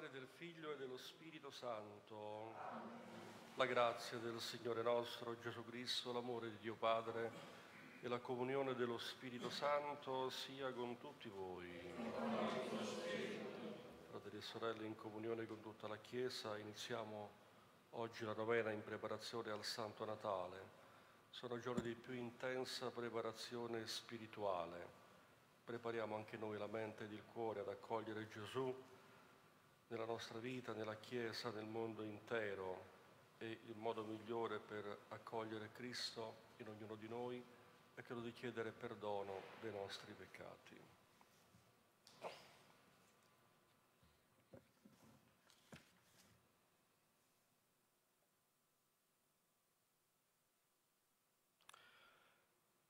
Padre, del Figlio e dello Spirito Santo. Amen. La grazia del Signore nostro Gesù Cristo, l'amore di Dio Padre e la comunione dello Spirito Santo sia con tutti voi. Fratelli e sorelle, in comunione con tutta la Chiesa, iniziamo oggi la novena in preparazione al Santo Natale. Sono giorni di più intensa preparazione spirituale. Prepariamo anche noi la mente ed il cuore ad accogliere Gesù nella nostra vita, nella Chiesa, nel mondo intero. E il modo migliore per accogliere Cristo in ognuno di noi è quello di chiedere perdono dei nostri peccati.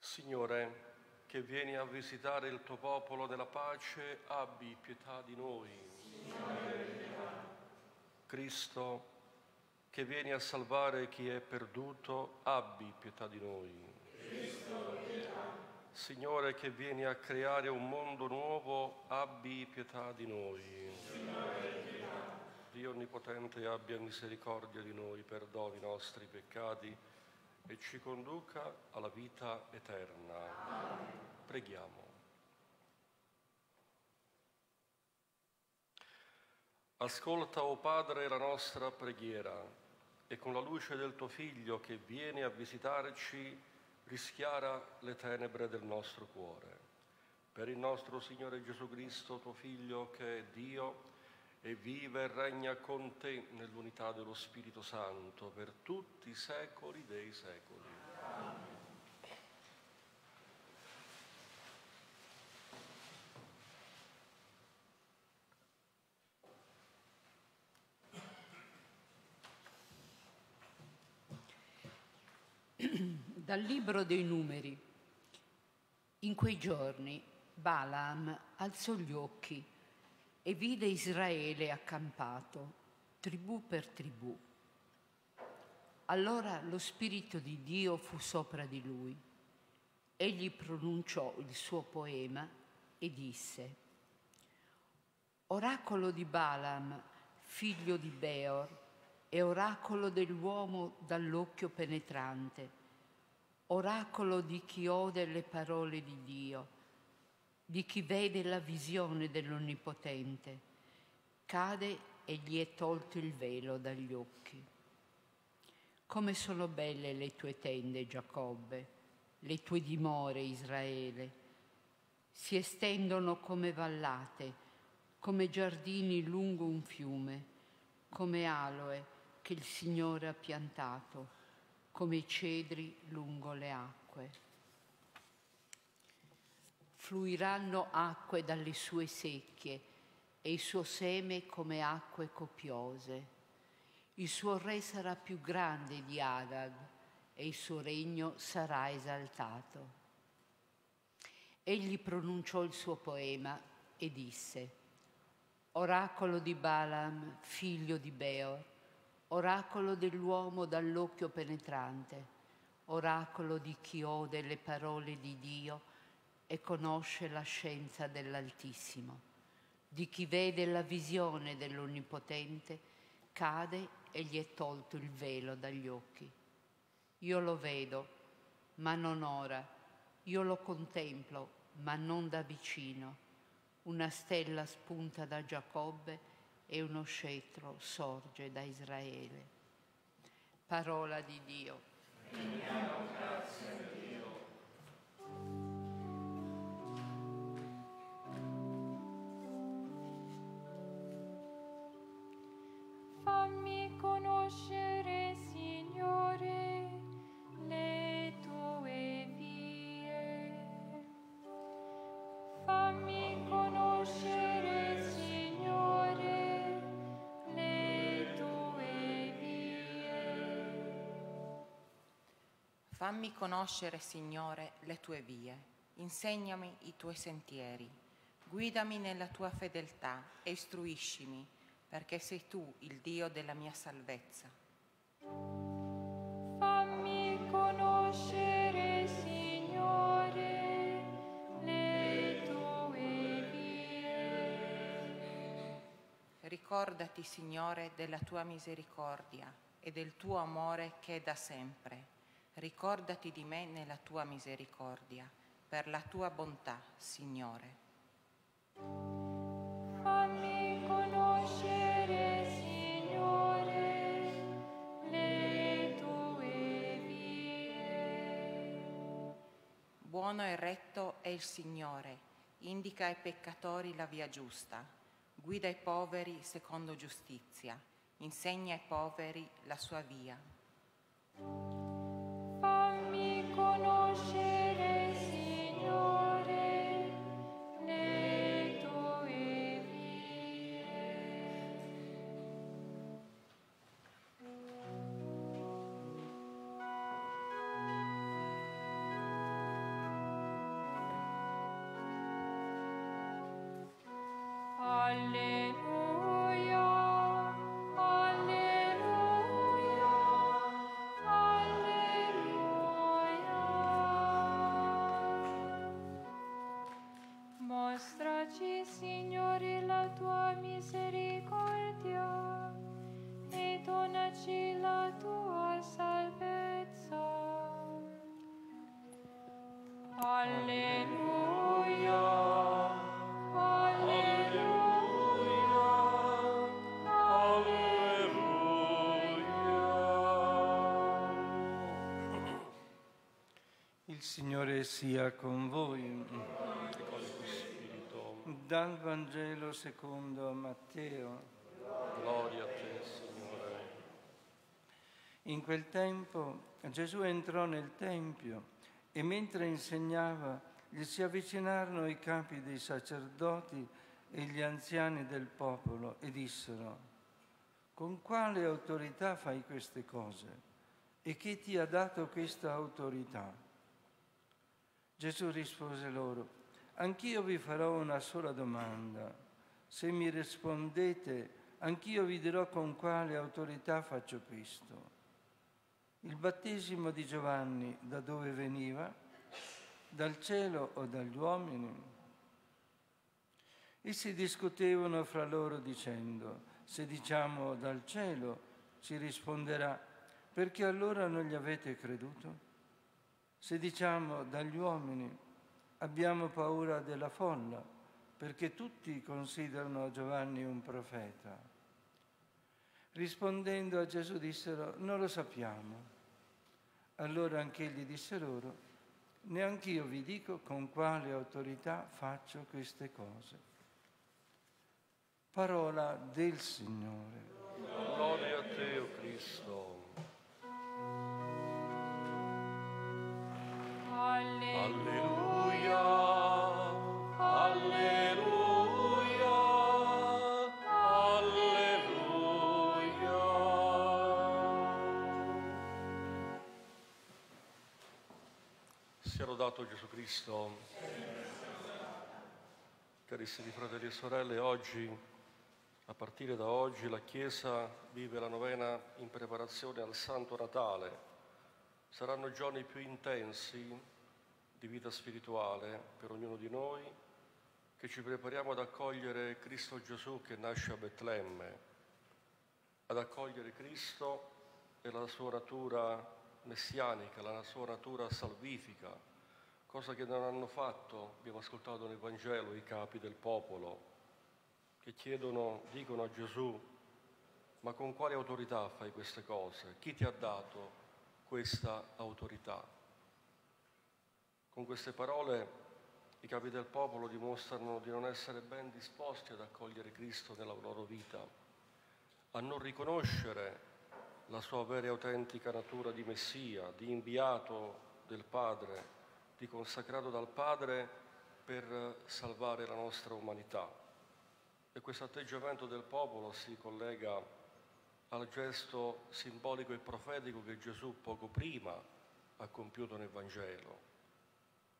Signore, che vieni a visitare il tuo popolo della pace, abbi pietà di noi. Cristo, che vieni a salvare chi è perduto, abbi pietà di noi. Signore, che vieni a creare un mondo nuovo, abbi pietà di noi. Dio Onnipotente, abbia misericordia di noi, perdoni i nostri peccati e ci conduca alla vita eterna. Preghiamo. Ascolta, o Padre, la nostra preghiera e con la luce del tuo Figlio che viene a visitarci rischiara le tenebre del nostro cuore. Per il nostro Signore Gesù Cristo, tuo Figlio, che è Dio, e vive e regna con te nell'unità dello Spirito Santo per tutti i secoli dei secoli. Amen. Dal libro dei Numeri. In quei giorni Balaam alzò gli occhi e vide Israele accampato, tribù per tribù. Allora lo Spirito di Dio fu sopra di lui. Egli pronunciò il suo poema e disse: «Oracolo di Balaam, figlio di Beor, e oracolo dell'uomo dall'occhio penetrante, oracolo di chi ode le parole di Dio, di chi vede la visione dell'Onnipotente, cade e gli è tolto il velo dagli occhi. Come sono belle le tue tende, Giacobbe, le tue dimore, Israele. Si estendono come vallate, come giardini lungo un fiume, come aloe che il Signore ha piantato, come cedri lungo le acque. Fluiranno acque dalle sue secchie e il suo seme come acque copiose. Il suo re sarà più grande di Agag e il suo regno sarà esaltato». Egli pronunciò il suo poema e disse: «Oracolo di Balaam, figlio di Beor, oracolo dell'uomo dall'occhio penetrante, oracolo di chi ode le parole di Dio e conosce la scienza dell'Altissimo, di chi vede la visione dell'Onnipotente, cade e gli è tolto il velo dagli occhi. Io lo vedo, ma non ora, io lo contemplo, ma non da vicino. Una stella spunta da Giacobbe e uno scettro sorge da Israele». Parola di Dio. Rendiamo grazie a Dio. Fammi conoscere, Signore, le tue vie. Fammi conoscere, Signore, le tue vie. Fammi conoscere, Signore, le tue vie. Insegnami i tuoi sentieri. Guidami nella tua fedeltà e istruiscimi, perché sei tu il Dio della mia salvezza. Fammi conoscere, Signore, le tue vie. ricordati, Signore, della tua misericordia e del tuo amore che è da sempre. Ricordati di me nella tua misericordia, per la tua bontà, Signore. Fammi conoscere, Signore, le tue vie. Buono e retto è il Signore, indica ai peccatori la via giusta, guida i poveri secondo giustizia, insegna ai poveri la sua via. Fammi conoscere, Signore, le tue vie. Alleluia. Mostraci, Signore, la tua misericordia e donaci la tua salvezza. Alleluia, alleluia, alleluia. Il Signore sia con voi. Dal Vangelo secondo Matteo. Gloria a te, Signore. In quel tempo Gesù entrò nel Tempio e mentre insegnava gli si avvicinarono i capi dei sacerdoti e gli anziani del popolo e dissero: «Con quale autorità fai queste cose? E chi ti ha dato questa autorità?» Gesù rispose loro: «Anch'io vi farò una sola domanda. Se mi rispondete, anch'io vi dirò con quale autorità faccio questo. Il battesimo di Giovanni da dove veniva? Dal cielo o dagli uomini?» Essi discutevano fra loro dicendo: «Se diciamo dal cielo, ci risponderà: perché allora non gli avete creduto? Se diciamo dagli uomini, abbiamo paura della folla, perché tutti considerano Giovanni un profeta». Rispondendo a Gesù dissero: «Non lo sappiamo». Allora anch'egli disse loro: «Neanch'io vi dico con quale autorità faccio queste cose». Parola del Signore. Gloria a te, o Cristo. Alleluia, alleluia, alleluia. Sia lodato Gesù Cristo. Carissimi fratelli e sorelle, oggi, a partire da oggi, la Chiesa vive la novena in preparazione al Santo Natale. Saranno giorni più intensi di vita spirituale per ognuno di noi, che ci prepariamo ad accogliere Cristo Gesù che nasce a Betlemme, ad accogliere Cristo e la sua natura messianica, la sua natura salvifica, cosa che non hanno fatto, abbiamo ascoltato nel Vangelo, i capi del popolo, che dicono a Gesù: «Ma con quale autorità fai queste cose? Chi ti ha dato questa autorità?» Con queste parole i capi del popolo dimostrano di non essere ben disposti ad accogliere Cristo nella loro vita, a non riconoscere la sua vera e autentica natura di Messia, di inviato del Padre, di consacrato dal Padre per salvare la nostra umanità. E questo atteggiamento del popolo si collega al gesto simbolico e profetico che Gesù poco prima ha compiuto nel Vangelo,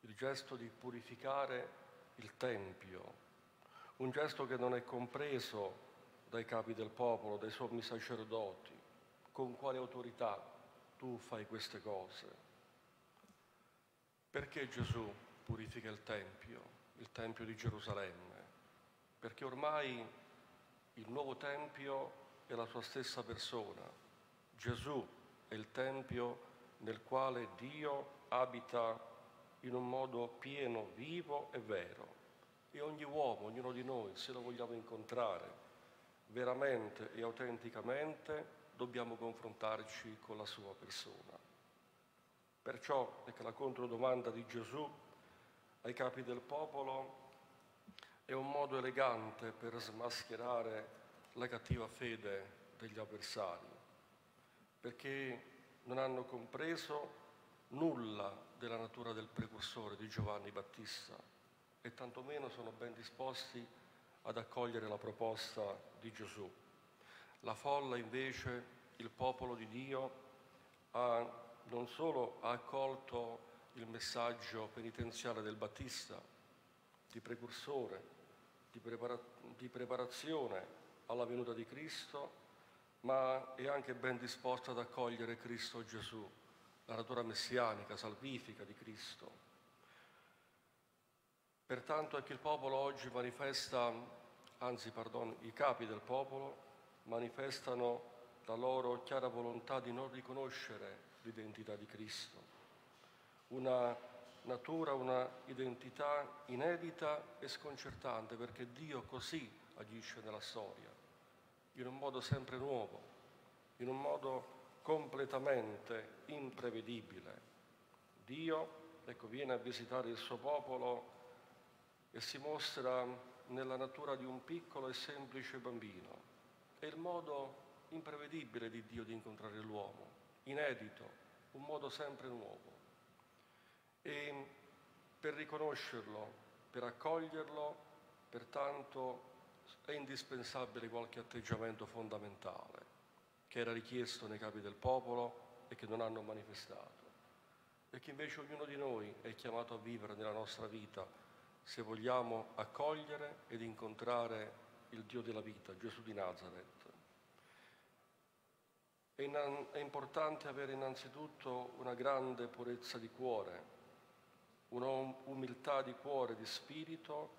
il gesto di purificare il Tempio, un gesto che non è compreso dai capi del popolo, dai sommi sacerdoti. Con quale autorità tu fai queste cose? Perché Gesù purifica il Tempio di Gerusalemme? Perché ormai il nuovo Tempio è la sua stessa persona. Gesù è il Tempio nel quale Dio abita in un modo pieno, vivo e vero. E ogni uomo, ognuno di noi, se lo vogliamo incontrare veramente e autenticamente, dobbiamo confrontarci con la sua persona. Perciò, ecco, la controdomanda di Gesù ai capi del popolo è un modo elegante per smascherare la cattiva fede degli avversari, perché non hanno compreso nulla della natura del precursore di Giovanni Battista e tantomeno sono ben disposti ad accogliere la proposta di Gesù. La folla, invece, il popolo di Dio, non solo ha accolto il messaggio penitenziale del Battista, di precursore, di preparazione alla venuta di Cristo, ma è anche ben disposta ad accogliere Cristo Gesù, la natura messianica, salvifica di Cristo. Pertanto anche il popolo oggi manifesta, i capi del popolo manifestano la loro chiara volontà di non riconoscere l'identità di Cristo, una natura, una identità inedita e sconcertante, perché Dio così agisce nella storia, in un modo sempre nuovo, in un modo completamente imprevedibile. Dio, ecco, viene a visitare il suo popolo e si mostra nella natura di un piccolo e semplice bambino. È il modo imprevedibile di Dio di incontrare l'uomo, inedito, un modo sempre nuovo. E per riconoscerlo, per accoglierlo, pertanto, è indispensabile qualche atteggiamento fondamentale che era richiesto nei capi del popolo e che non hanno manifestato, e che invece ognuno di noi è chiamato a vivere nella nostra vita se vogliamo accogliere ed incontrare il Dio della vita, Gesù di Nazareth. È importante avere innanzitutto una grande purezza di cuore, una umiltà di cuore, di spirito,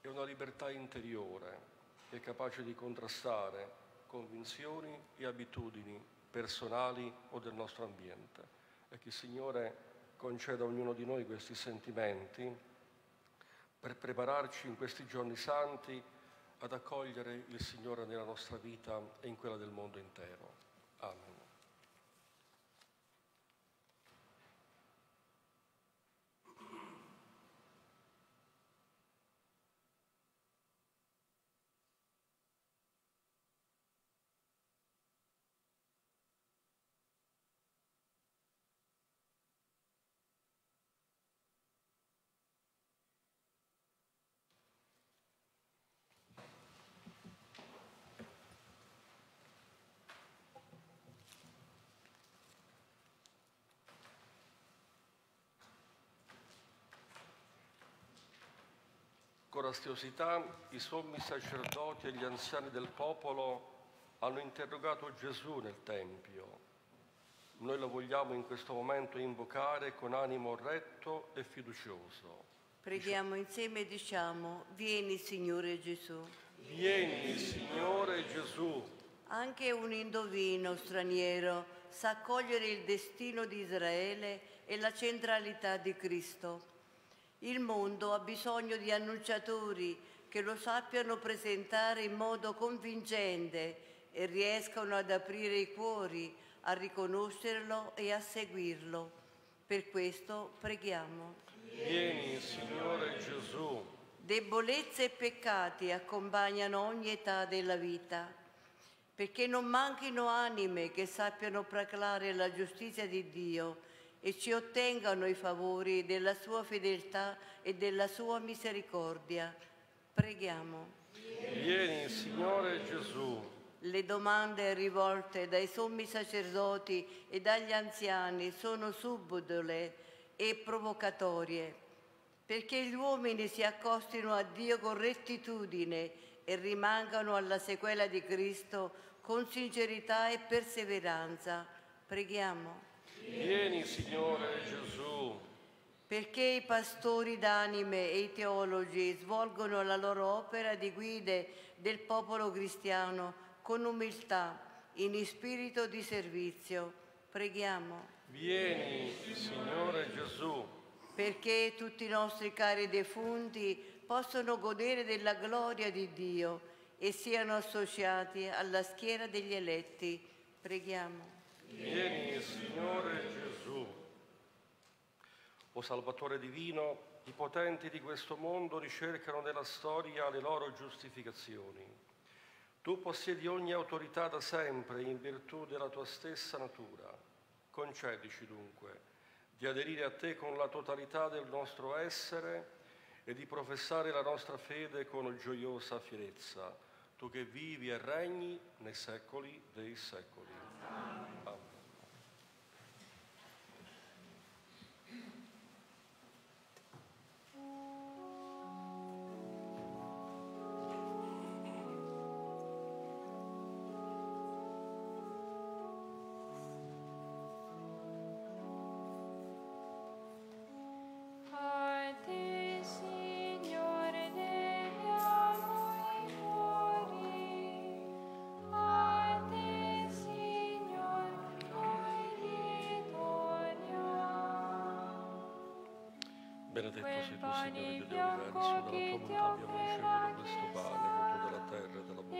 e una libertà interiore che è capace di contrastare convinzioni e abitudini personali o del nostro ambiente. E che il Signore conceda a ognuno di noi questi sentimenti per prepararci in questi giorni santi ad accogliere il Signore nella nostra vita e in quella del mondo intero. Amen. Con ansiosità i sommi sacerdoti e gli anziani del popolo hanno interrogato Gesù nel Tempio. Noi lo vogliamo in questo momento invocare con animo retto e fiducioso. Preghiamo insieme e diciamo: vieni, Signore Gesù. Vieni, Signore Gesù. Anche un indovino straniero sa accogliere il destino di Israele e la centralità di Cristo. Il mondo ha bisogno di annunciatori che lo sappiano presentare in modo convincente e riescano ad aprire i cuori, a riconoscerlo e a seguirlo. Per questo preghiamo. Vieni, Signore Gesù. Debolezze e peccati accompagnano ogni età della vita, perché non manchino anime che sappiano proclamare la giustizia di Dio e ci ottengano i favori della sua fedeltà e della sua misericordia. Preghiamo. Vieni, Signore Gesù. Le domande rivolte dai sommi sacerdoti e dagli anziani sono subdole e provocatorie, perché gli uomini si accostino a Dio con rettitudine e rimangano alla sequela di Cristo con sincerità e perseveranza. Preghiamo. Vieni, Signore Gesù. perché i pastori d'anime e i teologi svolgono la loro opera di guide del popolo cristiano con umiltà, in spirito di servizio. Preghiamo. Vieni, Signore Gesù. Perché tutti i nostri cari defunti possono godere della gloria di Dio e siano associati alla schiera degli eletti. Preghiamo. Vieni, Signore Gesù. O Salvatore Divino, i potenti di questo mondo ricercano nella storia le loro giustificazioni. Tu possiedi ogni autorità da sempre in virtù della tua stessa natura. Concedici dunque di aderire a te con la totalità del nostro essere e di professare la nostra fede con gioiosa fierezza, tu che vivi e regni nei secoli dei secoli. Amen. Benedetto sei tu, Signore, Dio dell'universo, dalla tua volontà abbiamo ricevuto questo pane, frutto della terra e della bontà.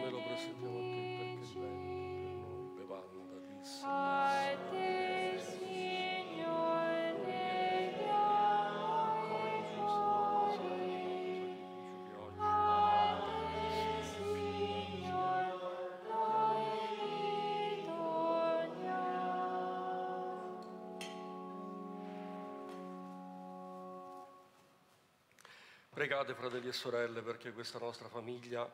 Noi lo presentiamo a te, per noi cibo di vita eterna. Pregate, fratelli e sorelle, perché questa nostra famiglia,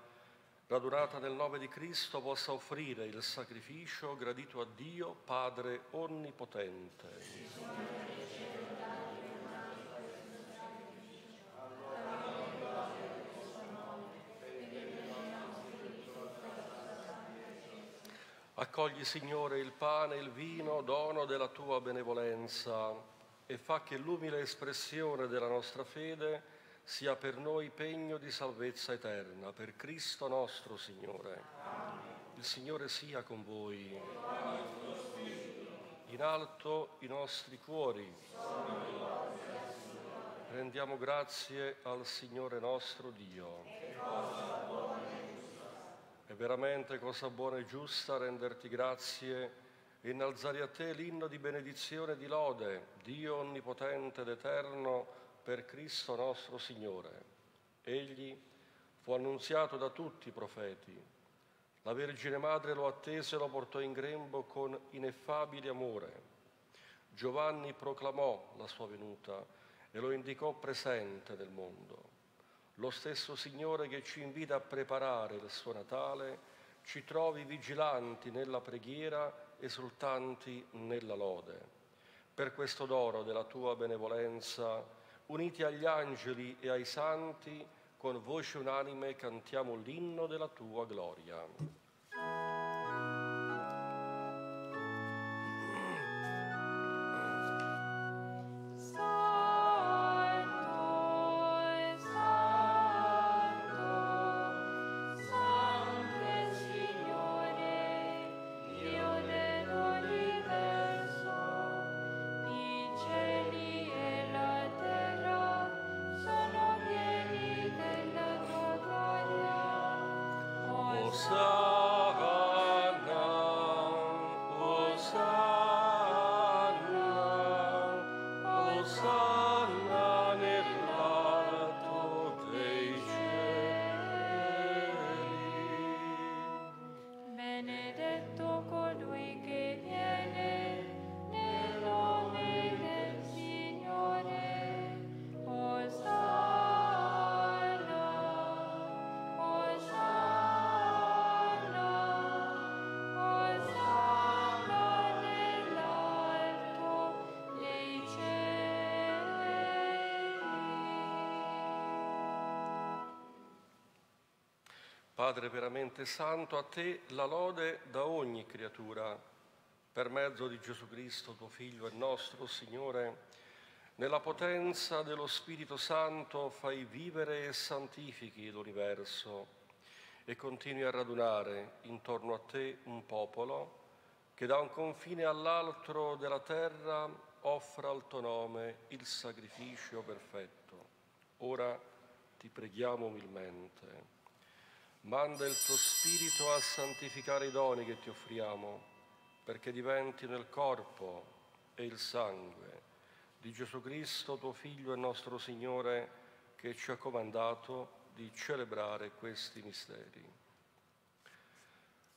radunata nel nome di Cristo, possa offrire il sacrificio gradito a Dio, Padre Onnipotente. Accogli, Signore, il pane e il vino, dono della Tua benevolenza, e fa che l'umile espressione della nostra fede sia per noi pegno di salvezza eterna, per Cristo nostro Signore. Il Signore sia con voi. In alto i nostri cuori. Rendiamo grazie al Signore nostro Dio. È veramente cosa buona e giusta renderti grazie e innalzare a te l'inno di benedizione e di lode, Dio onnipotente ed eterno, per Cristo nostro Signore. Egli fu annunziato da tutti i profeti. La Vergine Madre lo attese e lo portò in grembo con ineffabile amore. Giovanni proclamò la sua venuta e lo indicò presente nel mondo. Lo stesso Signore che ci invita a preparare il suo Natale ci trovi vigilanti nella preghiera, esultanti nella lode. Per questo dono della tua benevolenza, uniti agli angeli e ai santi, con voce unanime cantiamo l'inno della tua gloria. Padre veramente santo, a te la lode da ogni creatura, per mezzo di Gesù Cristo, tuo Figlio e nostro Signore, nella potenza dello Spirito Santo fai vivere e santifichi l'universo e continui a radunare intorno a te un popolo che da un confine all'altro della terra offra al tuo nome il sacrificio perfetto. Ora ti preghiamo umilmente. Manda il tuo Spirito a santificare i doni che ti offriamo, perché diventino il corpo e il sangue di Gesù Cristo, tuo Figlio e nostro Signore, che ci ha comandato di celebrare questi misteri.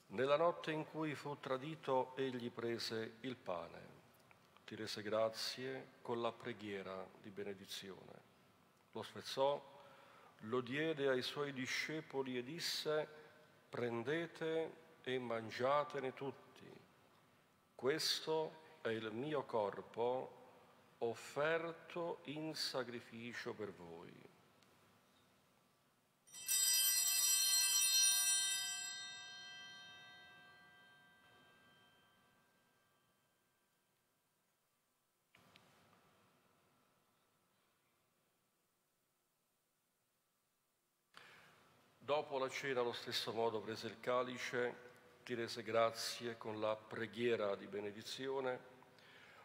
Nella notte in cui fu tradito, egli prese il pane, ti rese grazie con la preghiera di benedizione. Lo spezzò, lo diede ai suoi discepoli e disse: prendete e mangiatene tutti, questo è il mio corpo offerto in sacrificio per voi. Dopo la cena, allo stesso modo, prese il calice, ti rese grazie con la preghiera di benedizione,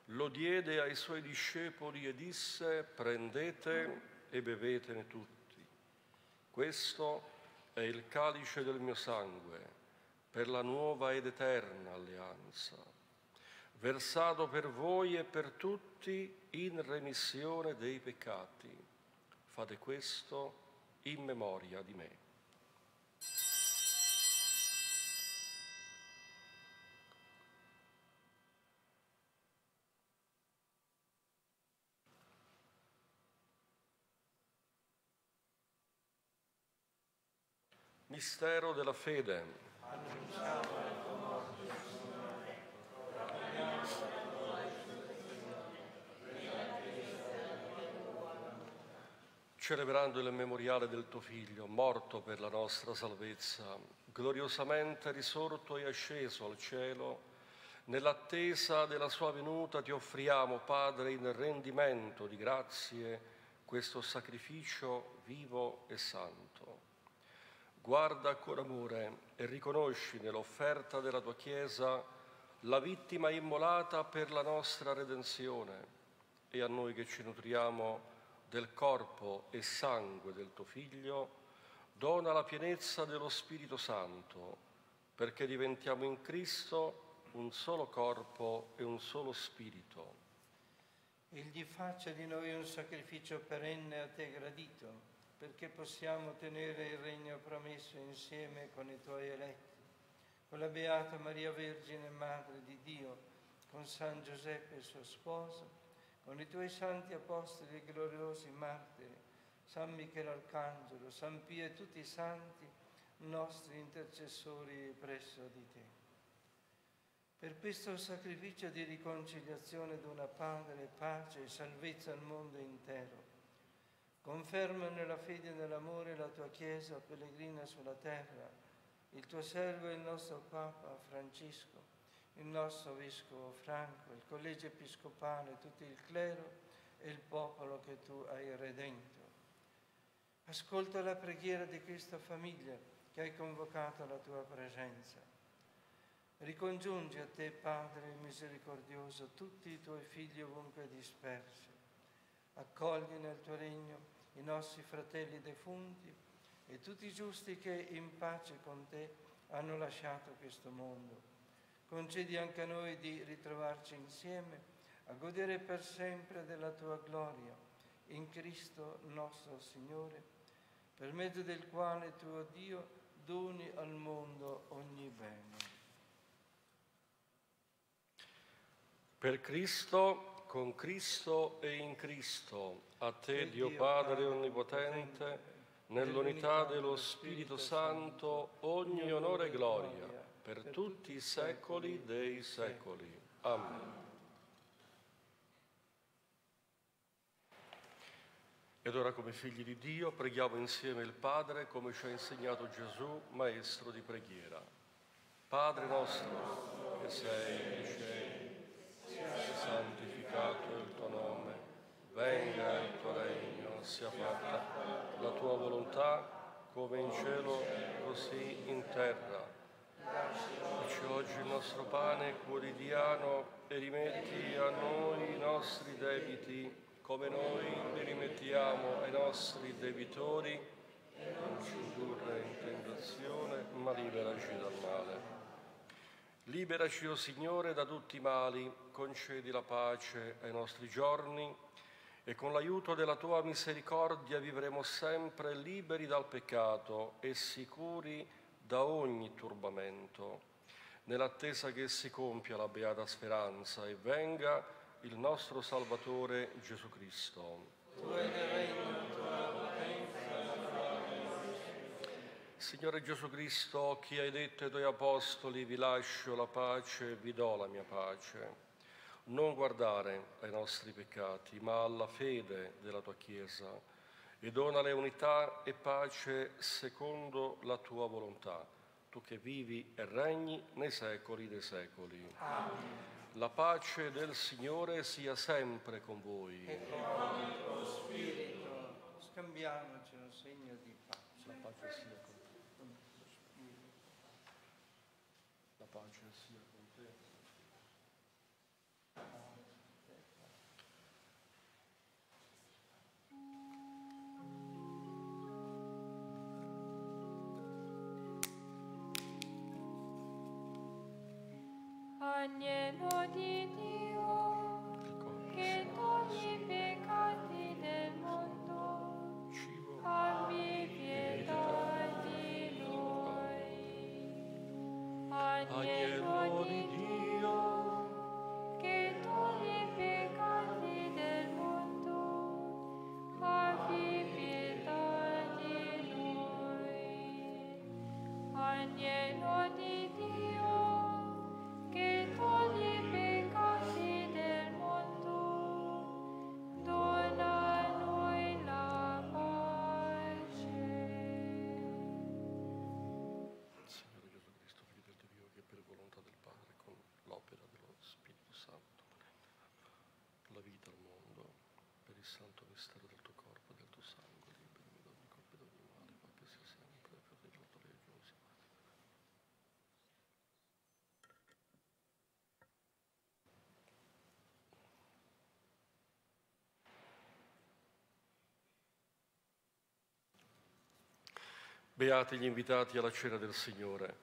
lo diede ai suoi discepoli e disse: prendete e bevetene tutti. Questo è il calice del mio sangue, per la nuova ed eterna alleanza, versato per voi e per tutti in remissione dei peccati. Fate questo in memoria di me. Mistero della fede. Annunciamo la tua morte, Signore, proclamiamo la tua risurrezione, nella Chiesa della tua vita. Celebrando il memoriale del tuo Figlio, morto per la nostra salvezza, gloriosamente risorto e asceso al cielo, nell'attesa della sua venuta ti offriamo, Padre, in rendimento di grazie, questo sacrificio vivo e santo. Guarda con amore e riconosci nell'offerta della tua Chiesa la vittima immolata per la nostra redenzione e a noi che ci nutriamo del corpo e sangue del tuo Figlio, dona la pienezza dello Spirito Santo, perché diventiamo in Cristo un solo corpo e un solo Spirito. Egli faccia di noi un sacrificio perenne a te gradito, perché possiamo ottenere il regno promesso insieme con i tuoi eletti, con la Beata Maria Vergine, Madre di Dio, con San Giuseppe, suo sposo, con i tuoi santi apostoli e gloriosi martiri, San Michele Arcangelo, San Pio e tutti i santi, nostri intercessori presso di te. Per questo sacrificio di riconciliazione d'una Padre, pace e salvezza al mondo intero, conferma nella fede e nell'amore la tua Chiesa pellegrina sulla terra, il tuo servo e il nostro Papa Francesco, il nostro Vescovo Franco, il Collegio Episcopale, tutto il clero e il popolo che tu hai redento. Ascolta la preghiera di questa famiglia che hai convocato alla tua presenza. Ricongiungi a te, Padre misericordioso, tutti i tuoi figli ovunque dispersi. Accogli nel tuo regno i nostri fratelli defunti e tutti i giusti che in pace con te hanno lasciato questo mondo. Concedi anche a noi di ritrovarci insieme a godere per sempre della tua gloria in Cristo nostro Signore, per mezzo del quale tuo Dio doni al mondo ogni bene. Per Cristo, con Cristo e in Cristo, a te Dio Padre Onnipotente, nell'unità dello Spirito Santo, ogni onore e gloria, per tutti i secoli dei secoli. Amen. E ora, come figli di Dio, preghiamo insieme il Padre come ci ha insegnato Gesù, maestro di preghiera. Padre nostro, che sei nei cieli, sia santificato il tuo nome, venga il tuo regno, sia fatta la tua volontà, come in cielo, così in terra. Dacci oggi il nostro pane quotidiano e rimetti a noi i nostri debiti, come noi li rimettiamo ai nostri debitori, e non ci indurre in tentazione, ma liberaci dal male. Liberaci, o Signore, da tutti i mali, concedi la pace ai nostri giorni, e con l'aiuto della Tua misericordia vivremo sempre liberi dal peccato e sicuri da ogni turbamento, nell'attesa che si compia la beata speranza e venga il nostro Salvatore Gesù Cristo. Signore Gesù Cristo, chi hai detto ai tuoi apostoli, vi lascio la pace, vi do la mia pace. Non guardare ai nostri peccati, ma alla fede della tua Chiesa, e donale unità e pace secondo la tua volontà, tu che vivi e regni nei secoli dei secoli. Amen. La pace del Signore sia sempre con voi. E con il tuo spirito. Scambiamoci un segno di pace. La pace sia con te. La pace sia con te. Agnello di Dio, che togli i peccati del mondo, abbi pietà di noi. Agnello di Dio, che togli i peccati del mondo, abbi pietà di noi. Agnello di Dio, che togli i peccati del mondo, dona a noi la pace. Signore Gesù Cristo, figlio del Dio, che per volontà del Padre, con l'opera dello Spirito Santo, la vita al mondo, per il santo mistero del tuo corpo e del tuo sangue, liberami da ogni colpa e da ogni male, ma che sia sempre per il nostro religioso. Beati gli invitati alla cena del Signore.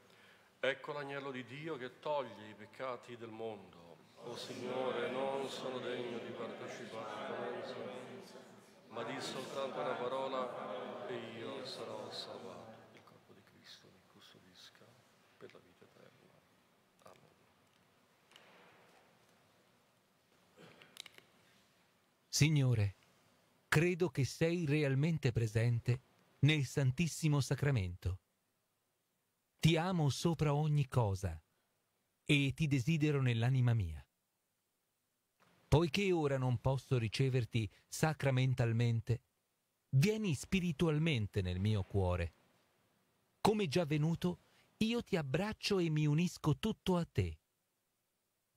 Ecco l'agnello di Dio che toglie i peccati del mondo. O Signore, non sono degno di partecipare alla tua mensa, ma di soltanto una parola e io sarò salvato. Il corpo di Cristo mi custodisca per la vita eterna. Amen. Signore, credo che sei realmente presente nel Santissimo Sacramento. Ti amo sopra ogni cosa e ti desidero nell'anima mia. Poiché ora non posso riceverti sacramentalmente, vieni spiritualmente nel mio cuore. Come già venuto, io ti abbraccio e mi unisco tutto a te.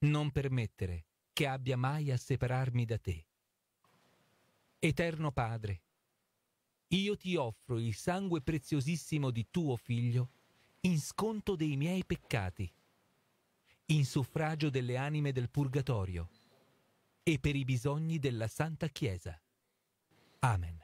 Non permettere che abbia mai a separarmi da te. Eterno Padre, io ti offro il sangue preziosissimo di tuo Figlio in sconto dei miei peccati, in suffragio delle anime del Purgatorio e per i bisogni della Santa Chiesa. Amen.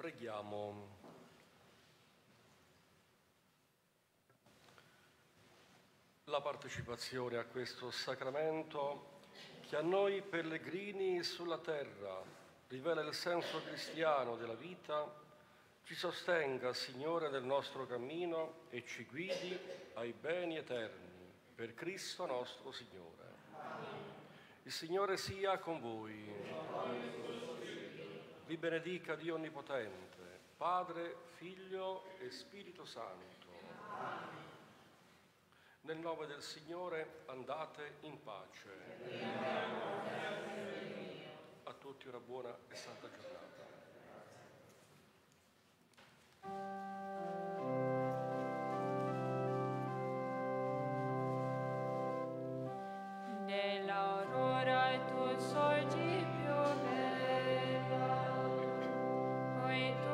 Preghiamo. La partecipazione a questo sacramento che a noi pellegrini sulla terra rivela il senso cristiano della vita, ci sostenga, Signore, nel nostro cammino e ci guidi ai beni eterni, per Cristo nostro Signore. Amen. Il Signore sia con voi. Vi benedica Dio Onnipotente, Padre, Figlio e Spirito Santo. Amen. Nel nome del Signore andate in pace. Amen. A tutti una buona e santa giornata. Nell'aurora tu sorgi più bella.